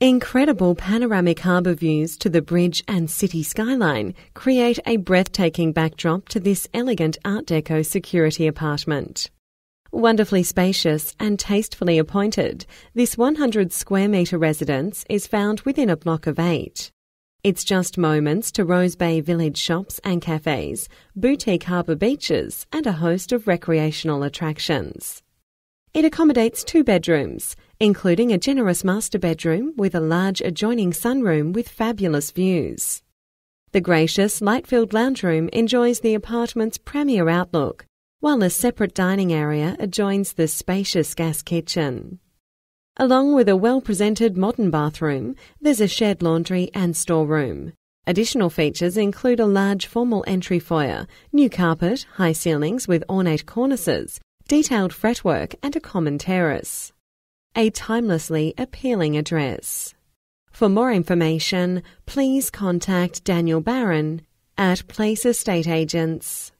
Incredible panoramic harbour views to the bridge and city skyline create a breathtaking backdrop to this elegant Art Deco security apartment. Wonderfully spacious and tastefully appointed, this 100 square metre residence is found within a block of 8. It's just moments to Rose Bay village shops and cafes, boutique harbour beaches and a host of recreational attractions. It accommodates 2 bedrooms, including a generous master bedroom with a large adjoining sunroom with fabulous views. The gracious light-filled lounge room enjoys the apartment's premier outlook, while a separate dining area adjoins the spacious gas kitchen. Along with a well-presented modern bathroom, there's a shared laundry and storeroom. Additional features include a large formal entry foyer, new carpet, high ceilings with ornate cornices, detailed fretwork and a common terrace. A timelessly appealing address. For more information, please contact Daniel Baran at Place Estate Agents.